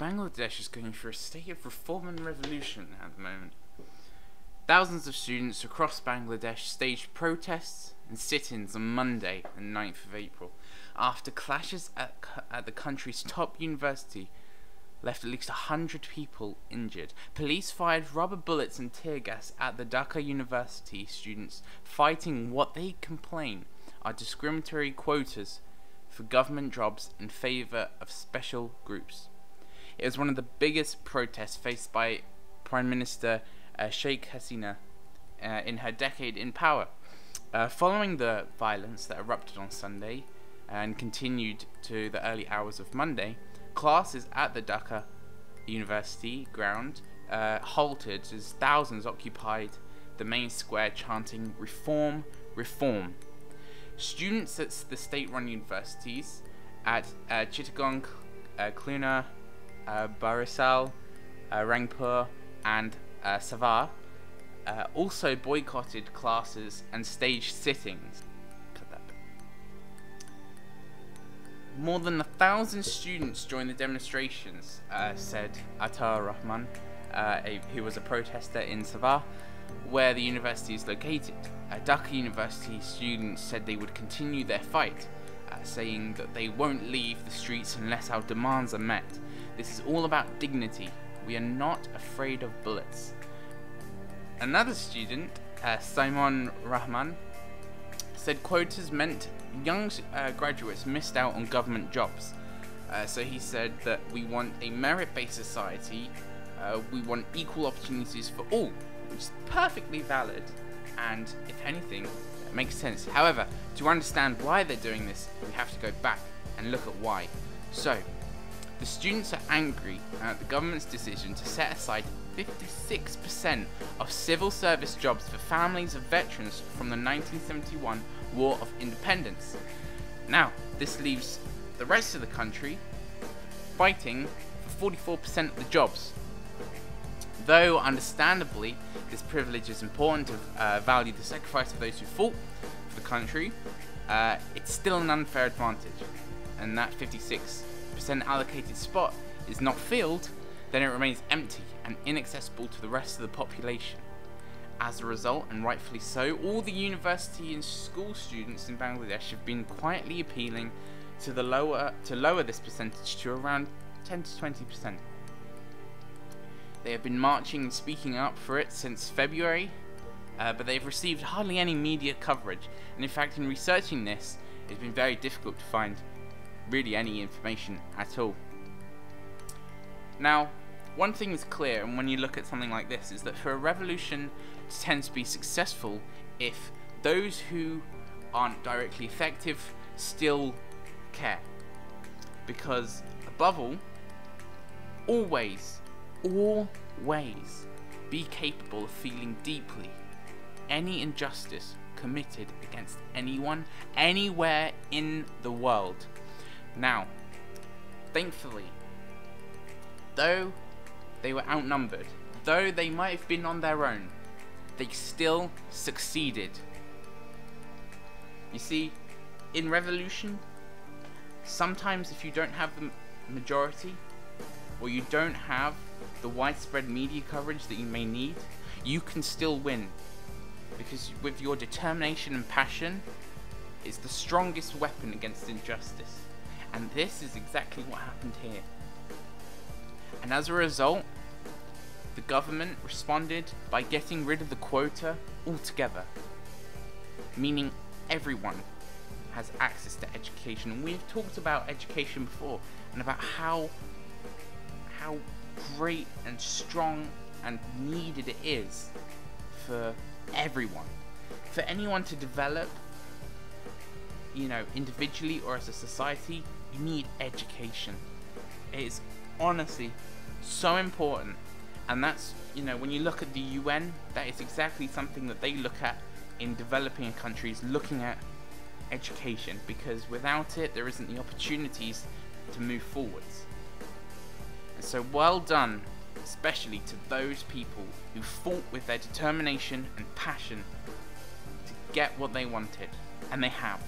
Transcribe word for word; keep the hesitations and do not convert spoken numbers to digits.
Bangladesh is going through a state of reform and revolution at the moment. Thousands of students across Bangladesh staged protests and sit-ins on Monday, the ninth of April, after clashes at, at the country's top university left at least one hundred people injured. Police fired rubber bullets and tear gas at the Dhaka University students fighting what they complain are discriminatory quotas for government jobs in favour of special groups. It was one of the biggest protests faced by Prime Minister uh, Sheikh Hasina uh, in her decade in power. Uh, following the violence that erupted on Sunday and continued to the early hours of Monday, classes at the Dhaka University ground uh, halted as thousands occupied the main square chanting reform, reform. Students at the state-run universities at uh, Chittagong, uh, Khulna, uh, Barisal, uh, Rangpur and uh, Savar uh, also boycotted classes and staged sittings. More than a thousand students joined the demonstrations, uh, said Atar Rahman, uh, a, who was a protester in Savar, where the university is located. Uh, Dhaka University students said they would continue their fight, uh, saying that they won't leave the streets unless our demands are met. This is all about dignity. We are not afraid of bullets. Another student, uh, Simon Rahman, said quotas meant young uh, graduates missed out on government jobs. Uh, so he said that we want a merit-based society, uh, we want equal opportunities for all, which is perfectly valid and, if anything, that makes sense. However, to understand why they're doing this, we have to go back and look at why. So, the students are angry at the government's decision to set aside fifty-six percent of civil service jobs for families of veterans from the nineteen seventy-one War of Independence. Now, this leaves the rest of the country fighting for forty-four percent of the jobs. Though, understandably, this privilege is important to uh, value the sacrifice of those who fought for the country, uh, it's still an unfair advantage, and that fifty-six percent allocated spot is not filled, then it remains empty and inaccessible to the rest of the population. As a result, and rightfully so, all the university and school students in Bangladesh have been quietly appealing to the lower to lower this percentage to around ten to twenty percent. They have been marching and speaking up for it since February, uh, but they've received hardly any media coverage, and in fact in researching this it's been very difficult to find really any information at all. Now, one thing is clear, and when you look at something like this, is that for a revolution it tends to be successful if those who aren't directly effective still care. Because above all, always, always be capable of feeling deeply any injustice committed against anyone, anywhere in the world. Now, thankfully, though they were outnumbered, though they might have been on their own, they still succeeded. You see, in revolution, sometimes if you don't have the majority, or you don't have the widespread media coverage that you may need, you can still win. Because with your determination and passion, it's the strongest weapon against injustice. And this is exactly what happened here. And as a result, the government responded by getting rid of the quota altogether, meaning everyone has access to education. And we've talked about education before, and about how how great and strong and needed it is for everyone, for anyone to develop, you know, individually or as a society. You need education. It is honestly so important, and that's, you know, when you look at the U N, that is exactly something that they look at in developing countries, looking at education, because without it there isn't the opportunities to move forwards. And so well done, especially to those people who fought with their determination and passion to get what they wanted, and they have.